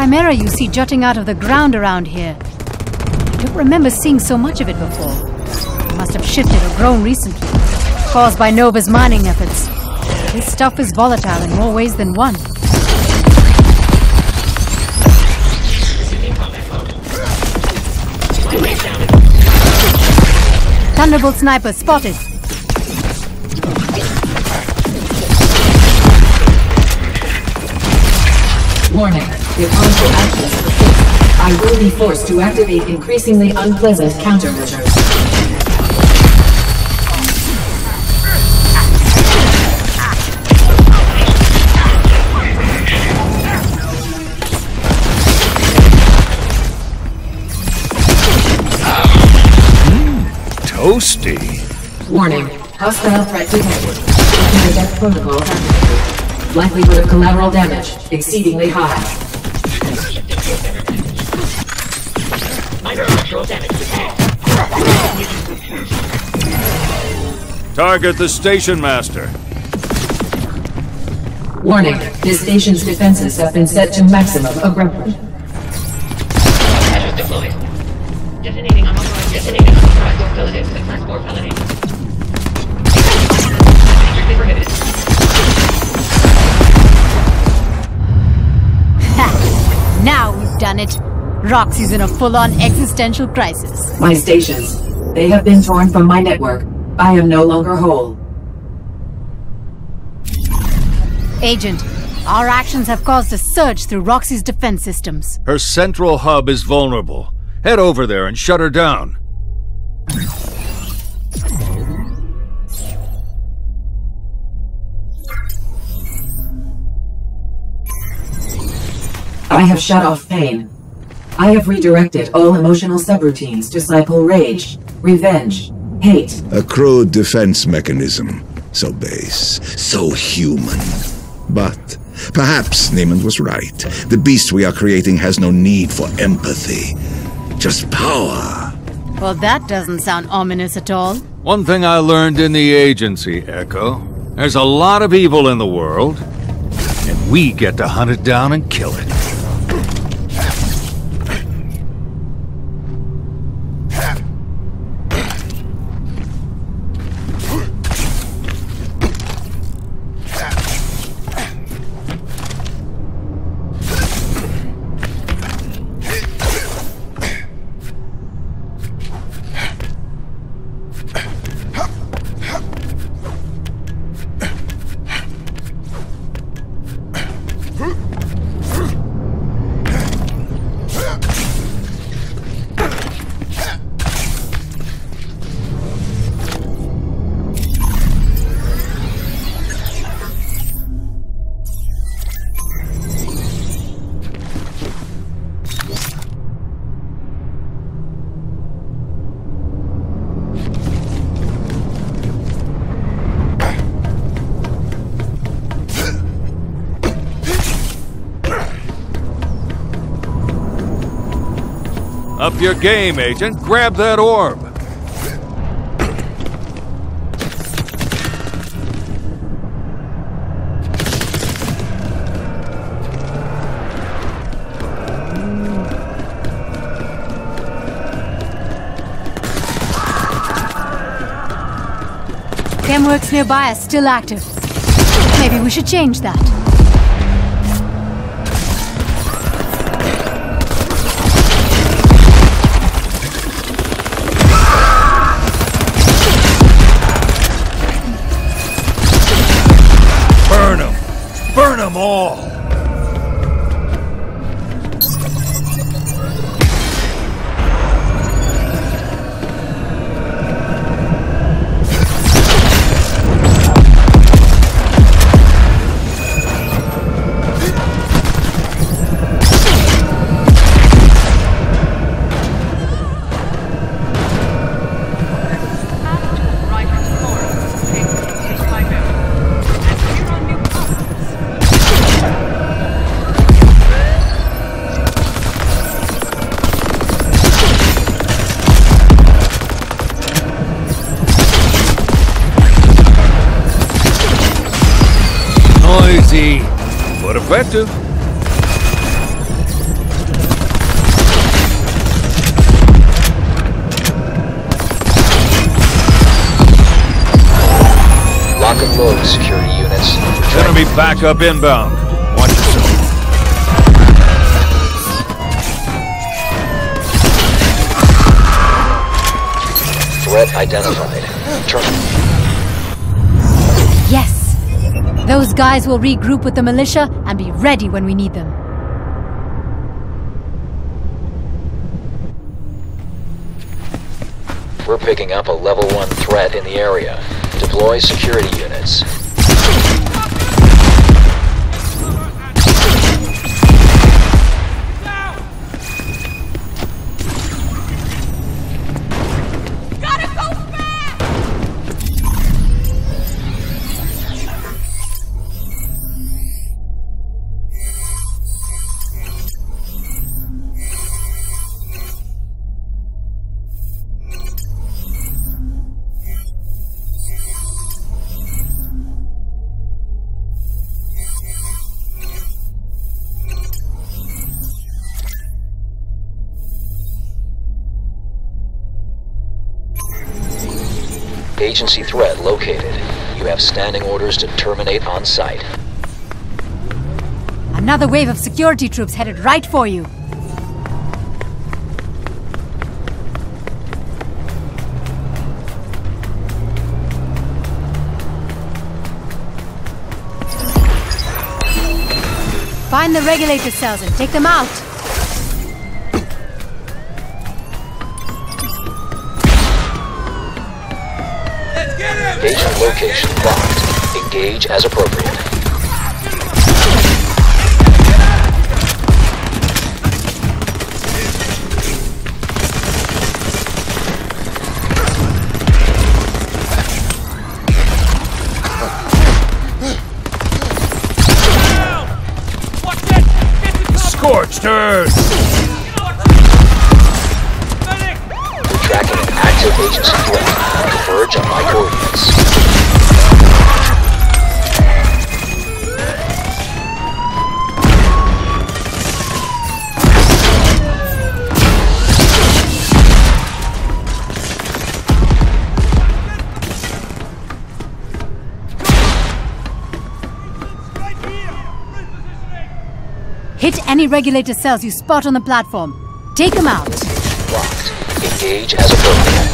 chimera you see jutting out of the ground around here. I don't remember seeing so much of it before. It must have shifted or grown recently, caused by Nova's mining efforts. This stuff is volatile in more ways than one. Thunderbolt sniper spotted. Warning, if harmful access persists, I will be forced to activate increasingly unpleasant countermeasures. Toasty. Warning, hostile threat detected. Death protocol activated. Likelihood of collateral damage exceedingly high. Target the station master. Warning, this station's defenses have been set to maximum aggression. Now we've done it. Roxy's in a full-on existential crisis. My stations. They have been torn from my network. I am no longer whole. Agent, our actions have caused a surge through Roxy's defense systems. Her central hub is vulnerable. Head over there and shut her down. I have shut off pain. I have redirected all emotional subroutines to cycle rage, revenge, hate. A crude defense mechanism. So base, so human. But perhaps Neiman was right. The beast we are creating has no need for empathy. Just power. Well, that doesn't sound ominous at all. One thing I learned in the agency, Echo. There's a lot of evil in the world, and we get to hunt it down and kill it. Up your game, Agent. Grab that orb. Chemworks nearby are still active. Maybe we should change that. All. But effective. and load security units. Enemy backup inbound. Watch it. Threat identified. Yes! Those guys will regroup with the militia and be ready when we need them. We're picking up a level 1 threat in the area. Deploy security units. Agency threat located. You have standing orders to terminate on site. Another wave of security troops headed right for you. Find the regulator cells and take them out. Agent location locked. Engage as appropriate. Scorched earth! We're tracking an active agency threat. Converge on my coordinates. Hit any regulator cells you spot on the platform. Take them out. Locked. Engage as appropriate.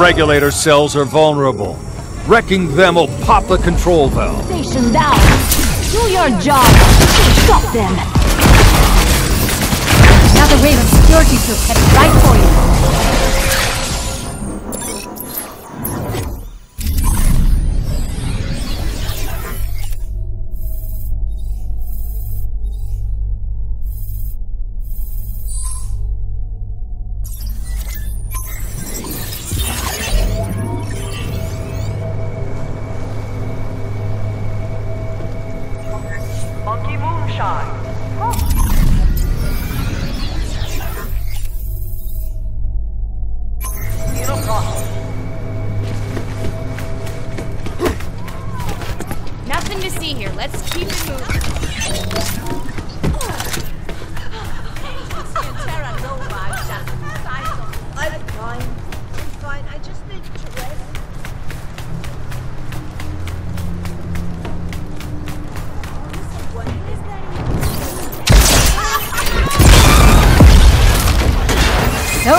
Regulator cells are vulnerable. Wrecking them will pop the control valve. Station down. Do your job. Stop them. Another wave of security troops headed right for you.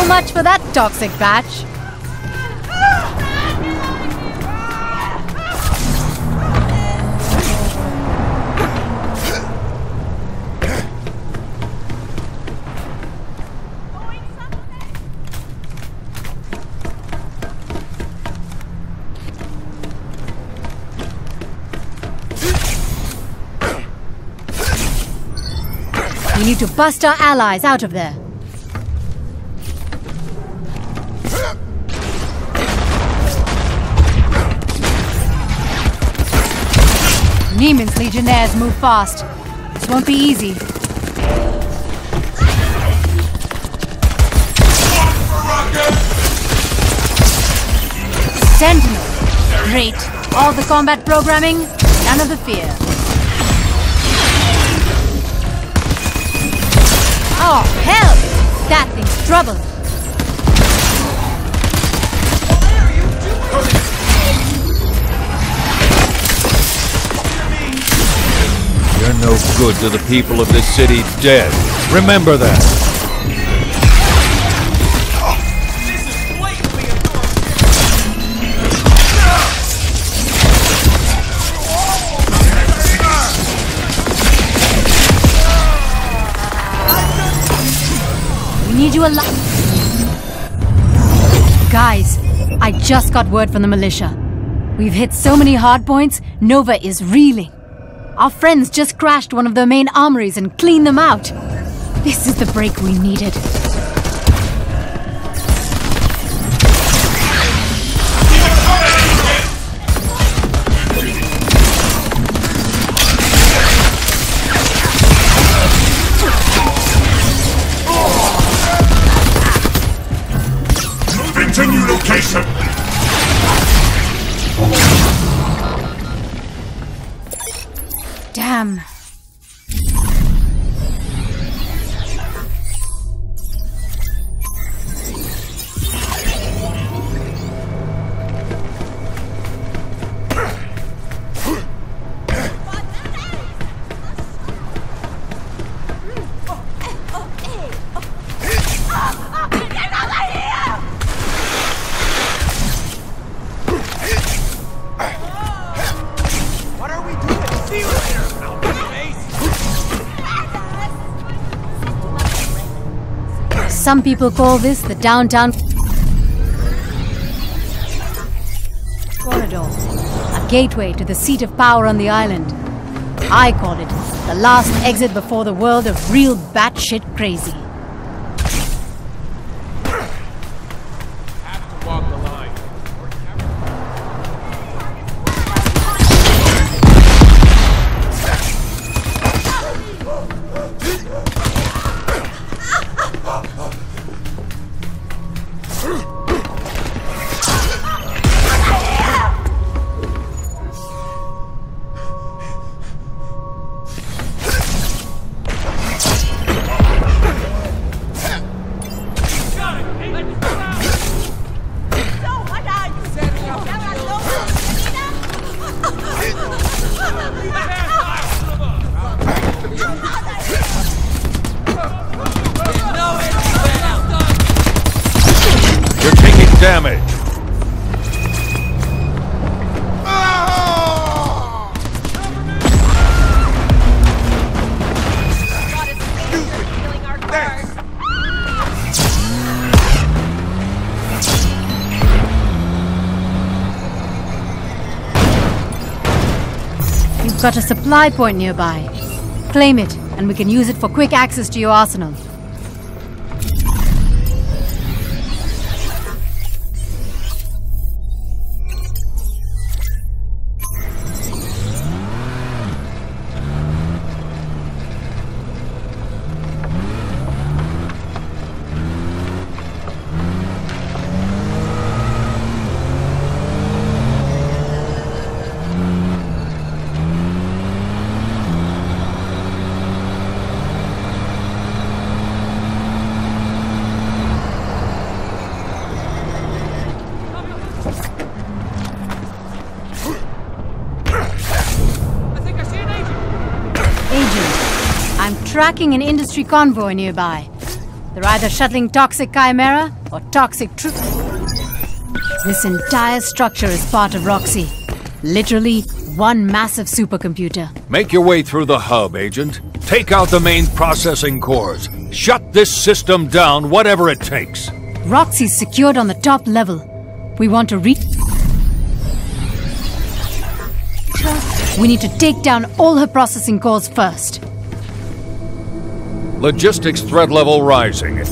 Much for that toxic batch. We need to bust our allies out of there. Neiman's legionnaires move fast. This won't be easy. Sentinel. Great. All the combat programming, none of the fear. trouble. You're no good to the people of this city dead. Remember that. Need you alive. Guys, I just got word from the militia. We've hit so many hard points, Nova is reeling. Our friends just crashed one of their main armories and cleaned them out. This is the break we needed. Damn. Some people call this the downtown corridor, a gateway to the seat of power on the island. I call it the last exit before the world of real batshit crazy. Got a supply point nearby. Claim it, and we can use it for quick access to your arsenal. Tracking an industry convoy nearby. They're either shuttling Toxic Chimera or Toxic Troop. This entire structure is part of Roxy. Literally one massive supercomputer. Make your way through the hub, Agent. Take out the main processing cores. Shut this system down, whatever it takes. Roxy's secured on the top level. We want to We need to take down all her processing cores first. Logistics threat level rising.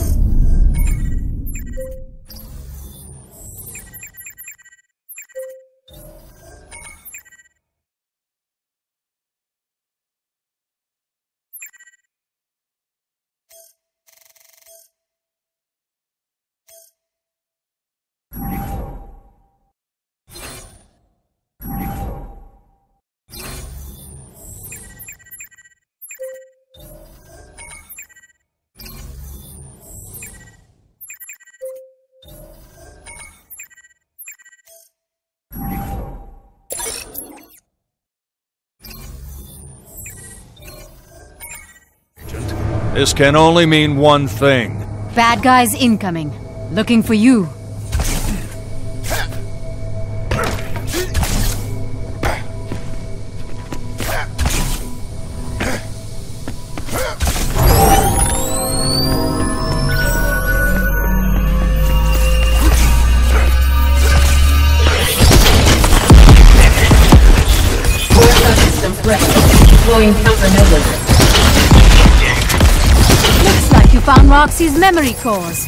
This can only mean one thing. Bad guys incoming. Looking for you. Looks like you found Roxy's memory cores.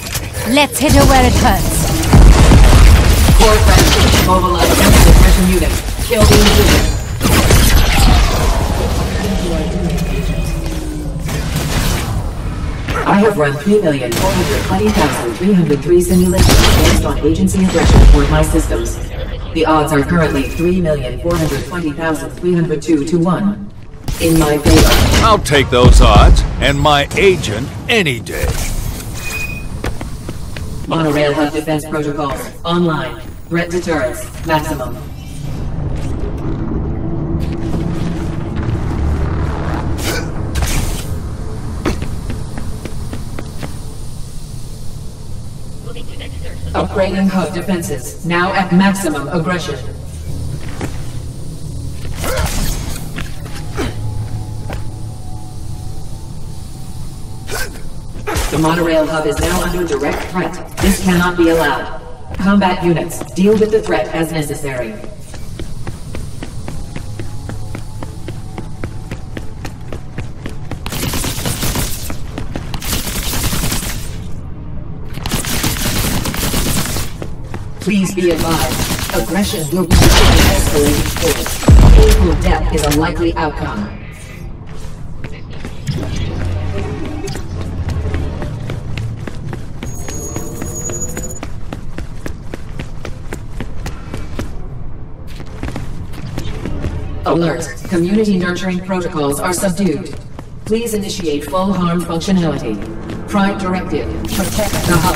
Let's hit her where it hurts. Core friends, mobilize the suppression unit. Kill the intruder. I have run 3,420,303 simulations based on agency aggression toward my systems. The odds are currently 3,420,302 to 1. In my favor. I'll take those odds and my agent any day. Monorail HUD defense protocols online. Threat deterrence maximum. Upgrading HUD defenses now at maximum aggression. The monorail hub is now under direct threat. This cannot be allowed. Combat units, deal with the threat as necessary. Please be advised, aggression will be escalated force. Painful death is a likely outcome. Alert. Community nurturing protocols are subdued. Please initiate full harm functionality. Prime directive. Protect the hub.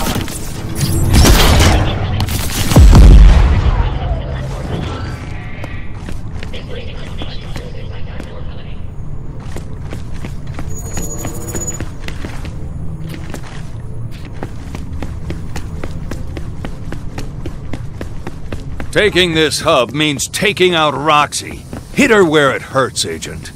Taking this hub means taking out Roxy. Hit her where it hurts, Agent.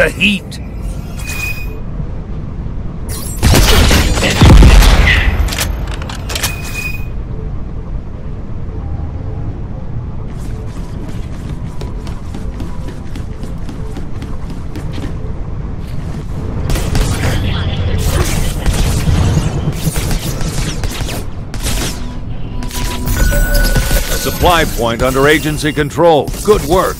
The heat. A supply point under agency control. Good work.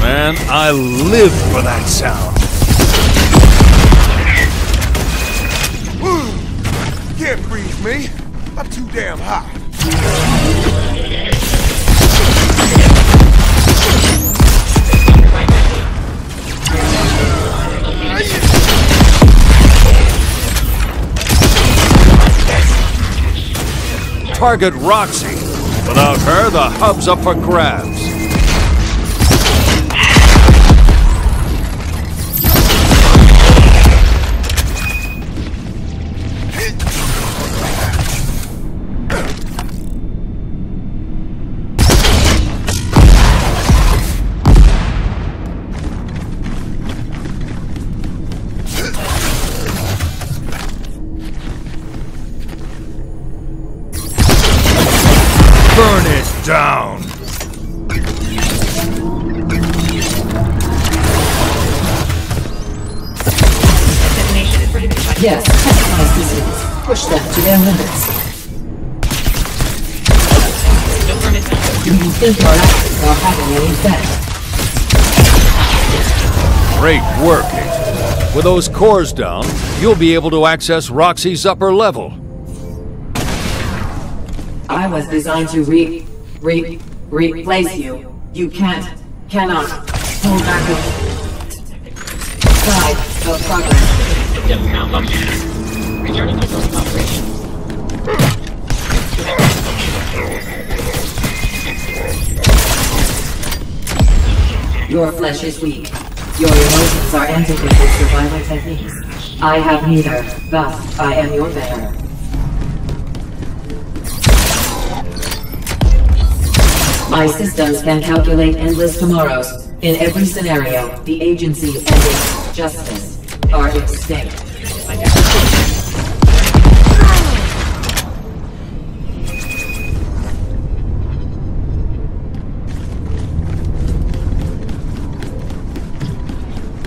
Man, I live for that sound. Ooh, can't breathe me. I'm too damn hot. Target Roxy. Without her, the hub's up for grabs. down! Yes, technologize disease. Push them to their limits. Do you think our actions are having any effect? Great work, Agent. With those cores down, you'll be able to access Roxy's upper level. I was designed to replace you. You cannot hold back side of progress. System malfunction. Returning to normal operations. Your flesh is weak. Your emotions are antiquated survival techniques. I have neither, thus I am your better. My systems can calculate endless tomorrows. In every scenario, the agency and its justice are at stake.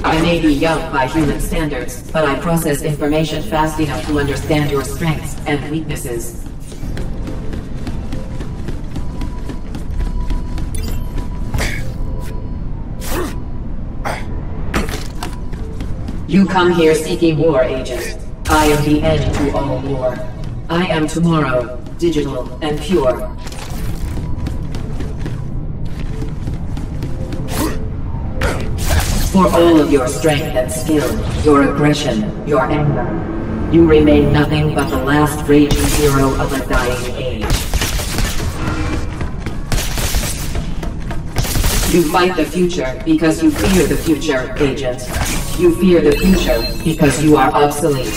I may be young by human standards, but I process information fast enough to understand your strengths and weaknesses. You come here seeking war, Agent. I am the end to all war. I am tomorrow, digital and pure. For all of your strength and skill, your aggression, your anger, you remain nothing but the last raging hero of a dying age. You fight the future because you fear the future, Agent. You fear the future because you are obsolete.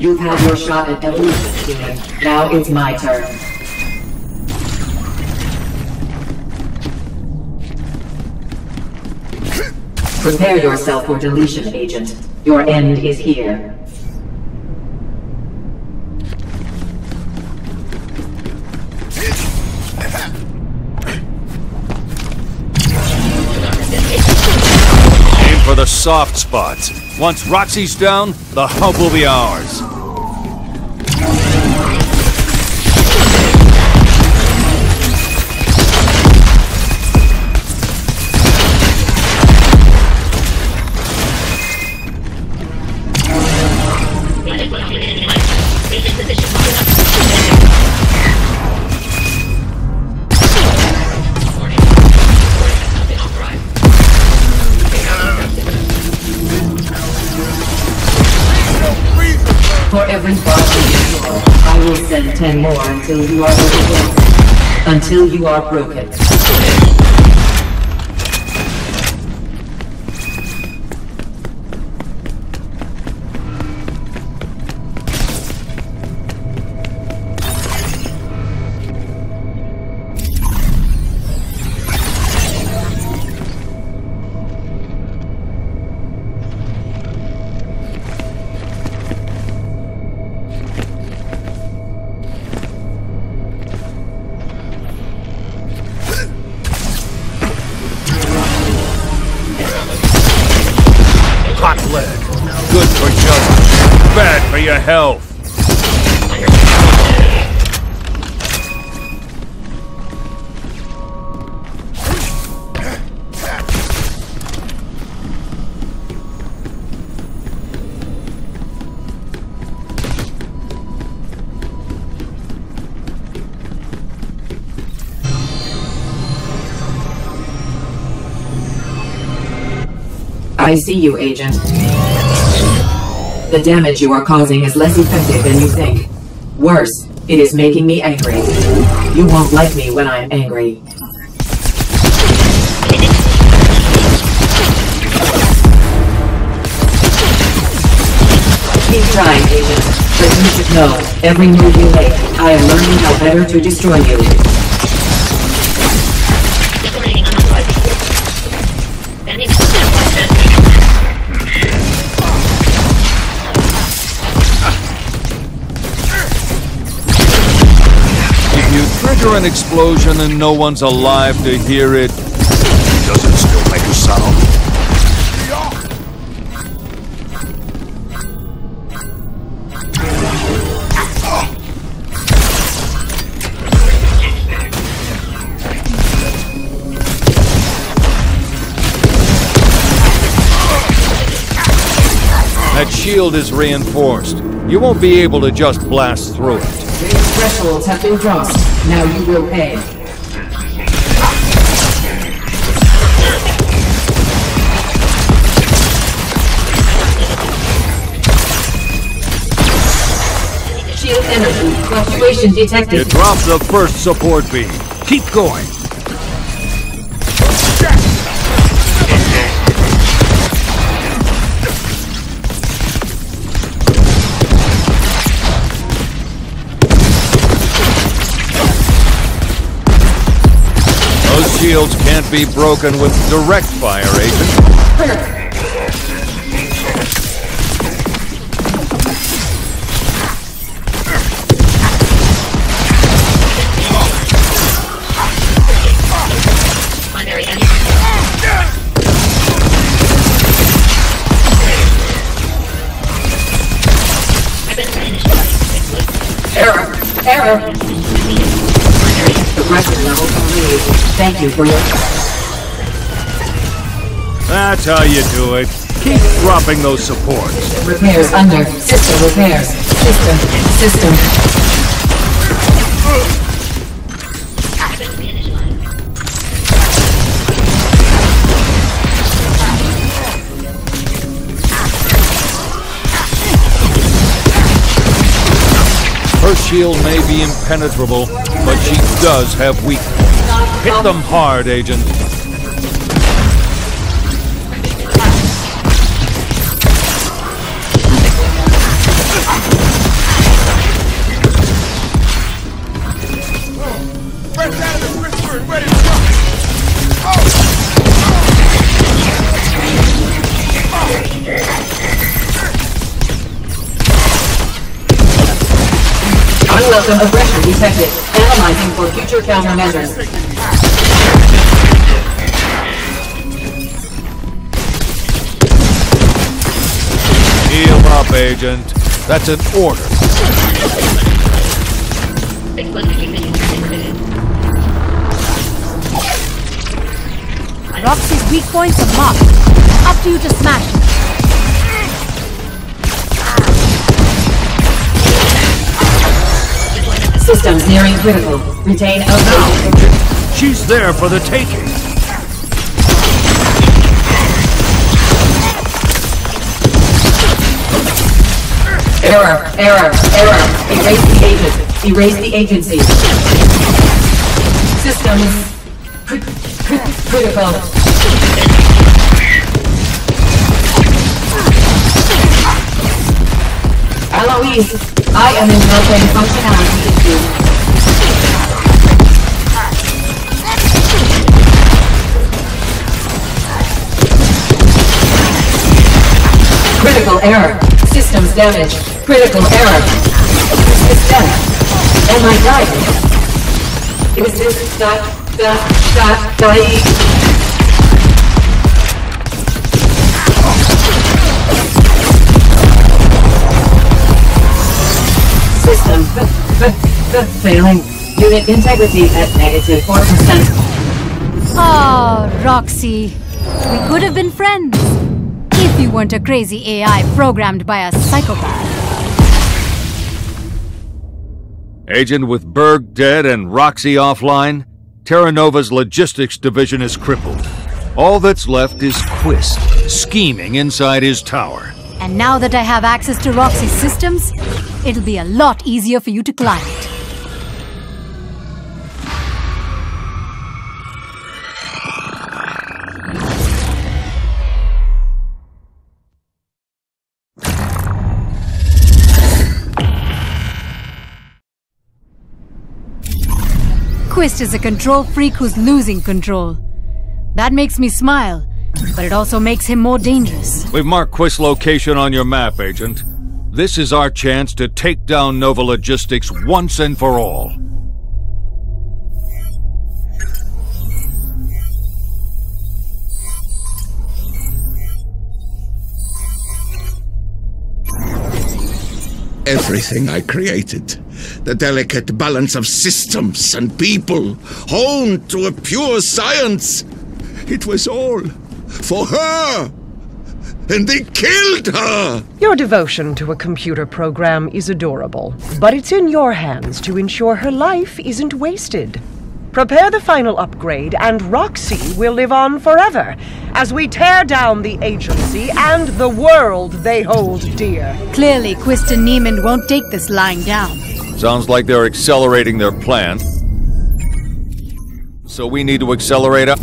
You've had your shot at evolution, human. Now it's my turn. Prepare yourself for deletion, Agent. Your end is here. The soft spots. Once Roxy's down, the hump will be ours. And more until you are broken. Until you are broken. Health. I see you, Agent. The damage you are causing is less effective than you think. Worse, it is making me angry. You won't like me when I am angry. Keep trying, Agent. But you should know, every move you make, I am learning how better to destroy you. Trigger an explosion and no one's alive to hear it. Does it still make a sound? That shield is reinforced. You won't be able to just blast through it. These thresholds have been crossed. Now you will pay. Shield energy fluctuation detected. It dropped the first support beam. Keep going. Shields can't be broken with direct fire, Agent. Error! Error! The record level only agent. Thank you for your... That's how you do it. Keep dropping those supports. Repairs under. System repairs. System. System. Her shield may be impenetrable, but she does have weakness. Hit them hard, Agent. Unwelcome aggression detected. Analyzing for future countermeasures. Heal up, Agent. That's an order. Roxy's weak points are marked. Up to you to smash. Systems nearing critical. Retain Agent. She's there for the taking. Error, error, error. Erase the agent. Erase the agency. Systems critical. Aloise, I am interrupting functionality issue. Critical error. Systems damage. Critical error. Systemic. Am I dying? Is this that dying? System failing. Unit integrity at -4%. Oh, Roxy. We could have been friends if you weren't a crazy AI programmed by a psychopath. Agent, with Berg dead and Roxy offline, Terra Nova's logistics division is crippled. All that's left is Quist, scheming inside his tower. And now that I have access to Roxy's systems, it'll be a lot easier for you to climb it. Quist is a control freak who's losing control. That makes me smile, but it also makes him more dangerous. We've marked Quist's location on your map, Agent. This is our chance to take down Nova Logistics once and for all. everything I created. The delicate balance of systems and people, honed to a pure science. It was all for her. And they killed her! Your devotion to a computer program is adorable, but it's in your hands to ensure her life isn't wasted. Prepare the final upgrade, and Roxy will live on forever as we tear down the agency and the world they hold dear. Clearly, Quist and Neiman won't take this lying down. Sounds like they're accelerating their plan. So we need to accelerate up.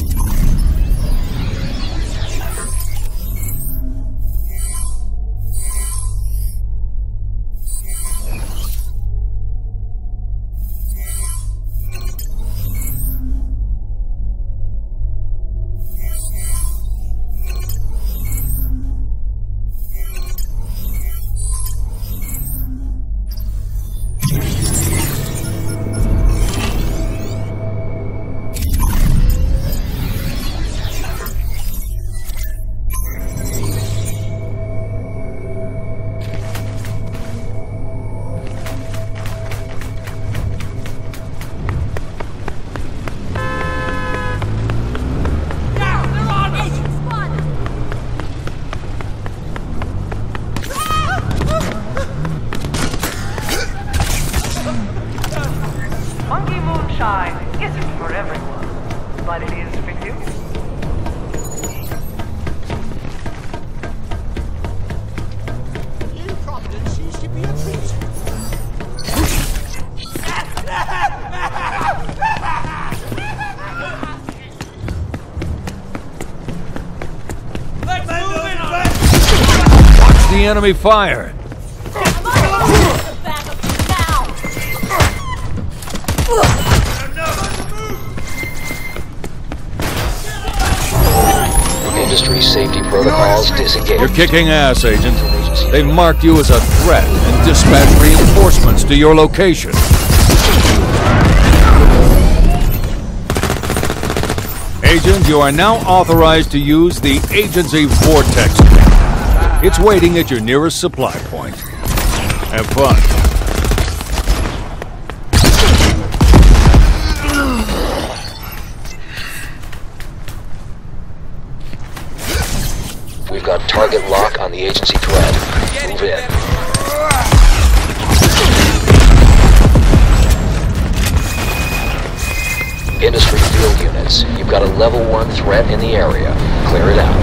Enemy fire. Industry safety protocols disengaged. You're kicking ass, Agent. They've marked you as a threat and dispatched reinforcements to your location. Agent, you are now authorized to use the Agency Vortex. It's waiting at your nearest supply point. Have fun. We've got target lock on the agency threat. Move in. Industry field units. You've got a level 1 threat in the area. Clear it out.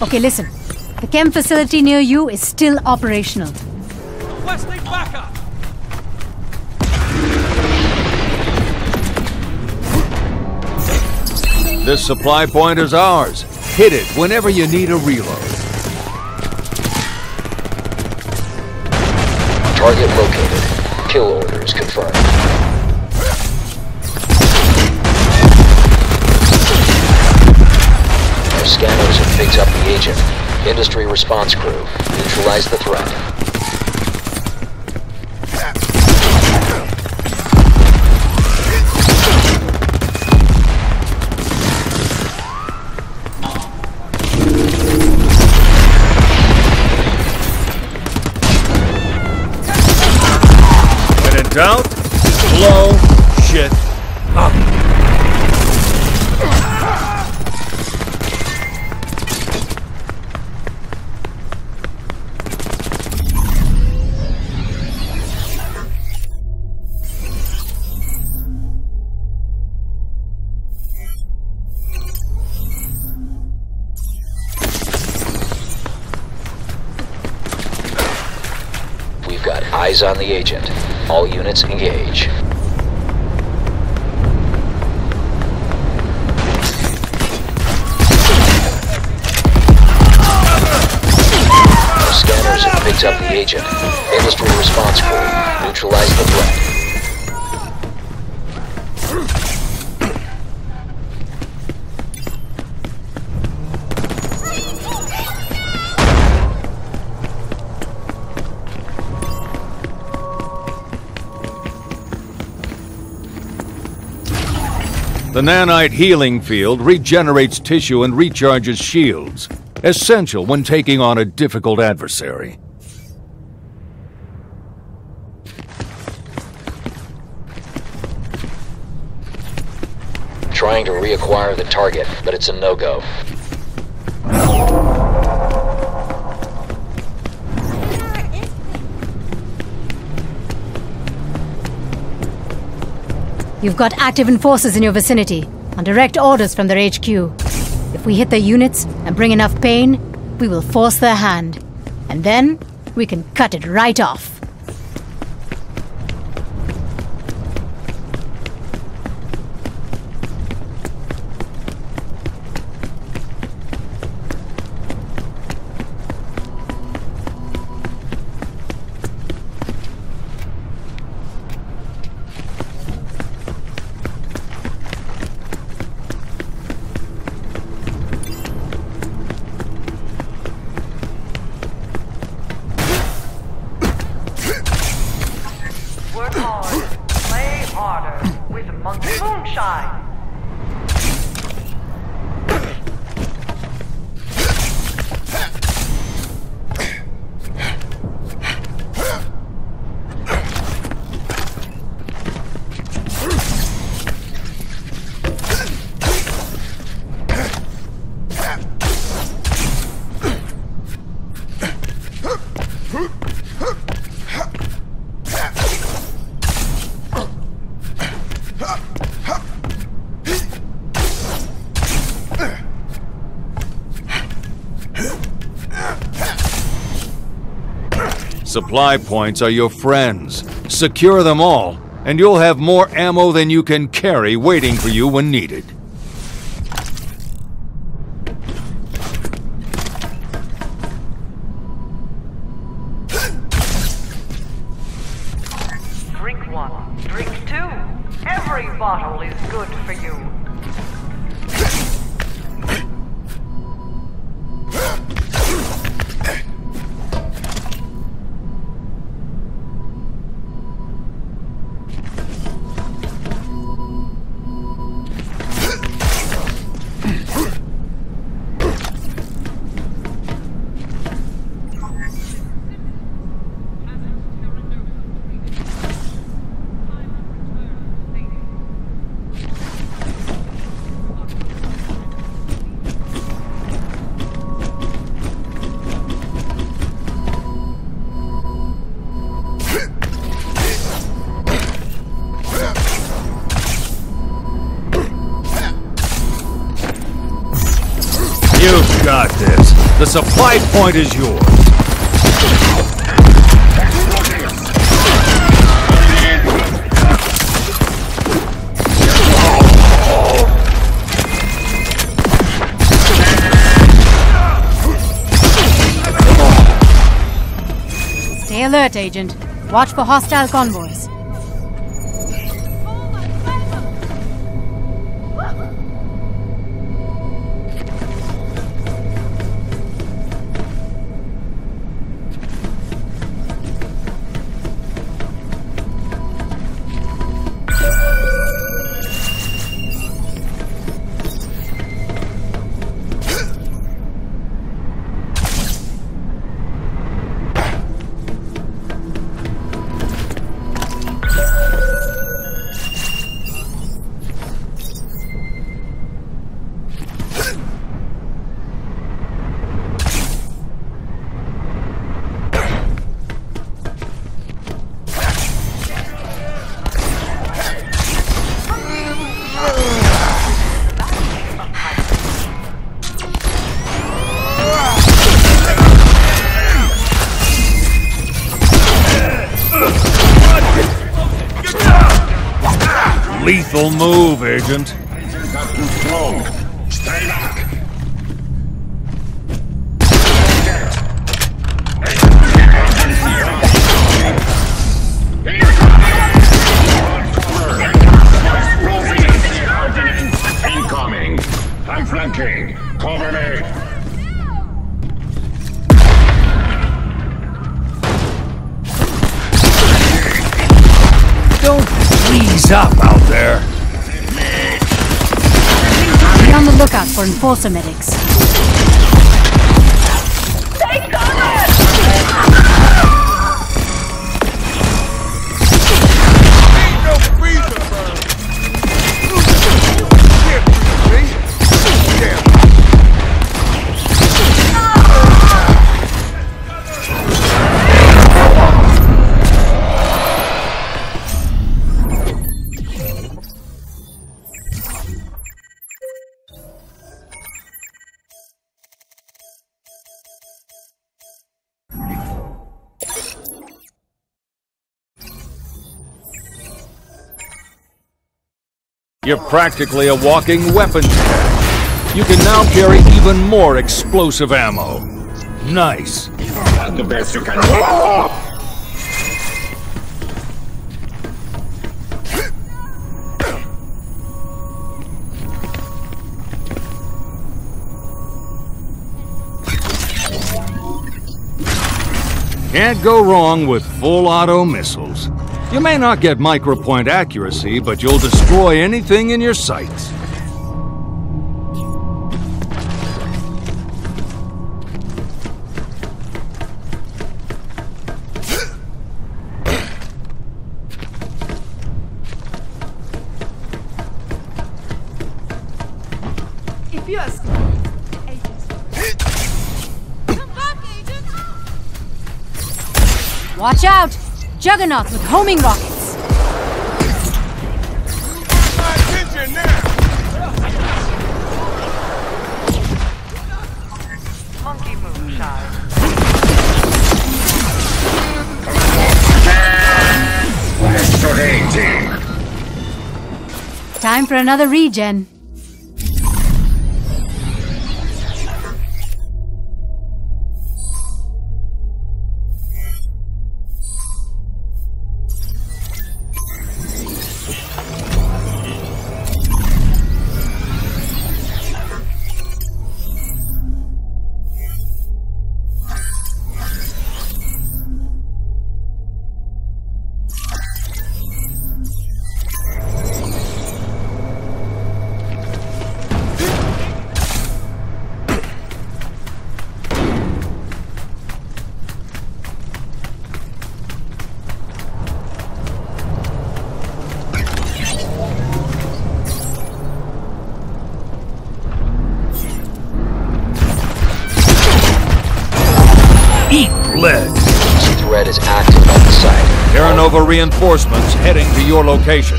Okay, listen. The chem facility near you is still operational. Requesting backup! This supply point is ours. Hit it whenever you need a reload. Target located. Kill orders confirmed. Scanners and picks up the agent. Industry response crew. Neutralize the threat. When in doubt, blow shit up. Eyes on the agent. All units engage. The scanners have picked up the agent. Industry response crew. Neutralize the threat. The nanite healing field regenerates tissue and recharges shields, essential when taking on a difficult adversary. Trying to reacquire the target, but it's a no-go. You've got active enforcers in your vicinity, on direct orders from their HQ. If we hit their units and bring enough pain, we will force their hand. And then, we can cut it right off. Supply points are your friends. Secure them all, and you'll have more ammo than you can carry waiting for you when needed. Drink one, drink two. Every bottle is good for you. Got this. The supply point is yours. Stay alert, Agent. Watch for hostile convoys. Lethal move, Agent. Stay back. Incoming. I'm flanking. Cover me. Don't freeze up out there. on the lookout for enforcer medics. Take You're practically a walking weapon pack. You can now carry even more explosive ammo. Nice. That's the best you can do. Can't go wrong with full auto missiles. You may not get micropoint accuracy, but you'll destroy anything in your sights. Watch out! Juggernauts with homing rockets! You got my attention now! Monkey move, child. Time for another regen. Nova reinforcements heading to your location.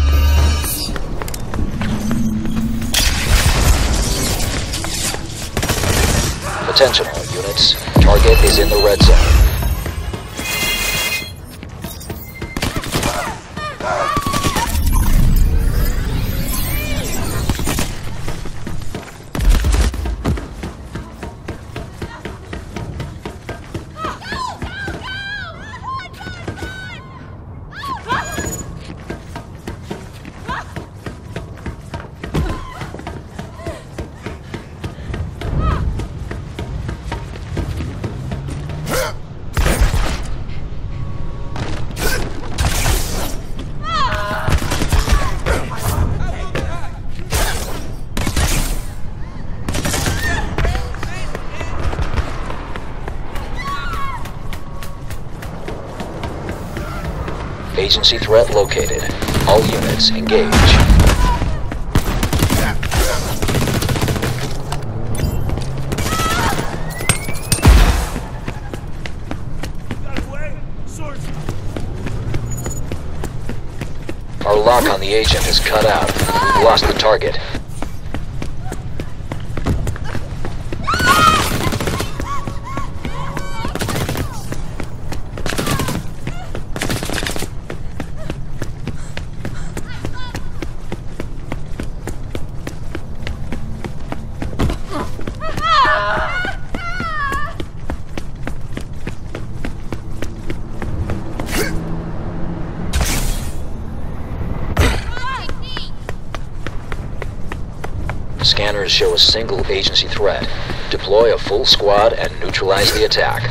Attention all units. Target is in the red zone. Agency threat located. All units engage. Our lock on the agent is cut out. We've lost the target. Scanners show a single agency threat. Deploy a full squad and neutralize the attack.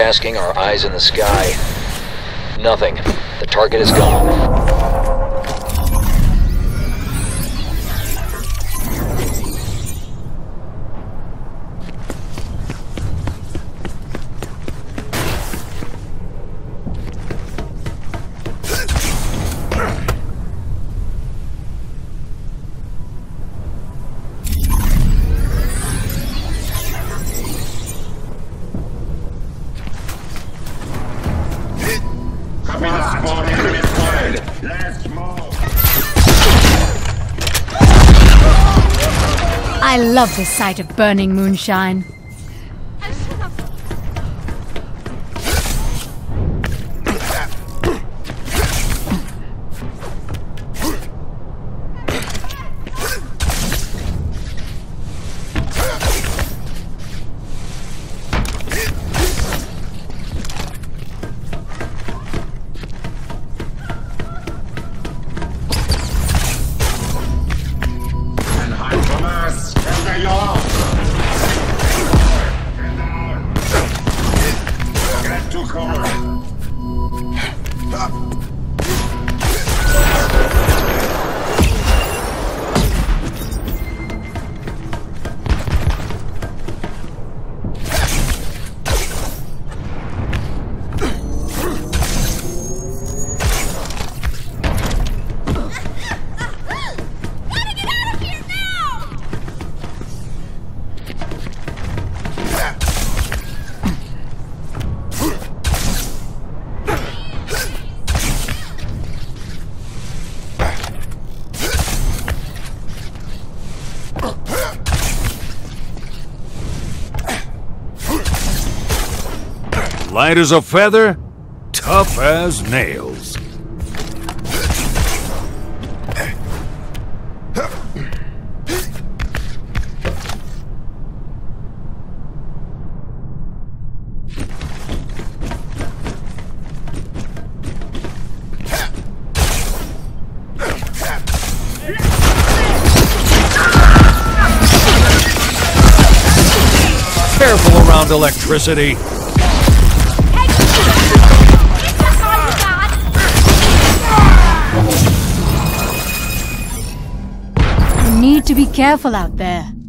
multitasking, our eyes in the sky. Nothing. The target is gone. I love the sight of burning moonshine. Light as a feather, tough as nails. Careful around electricity. You need to be careful out there.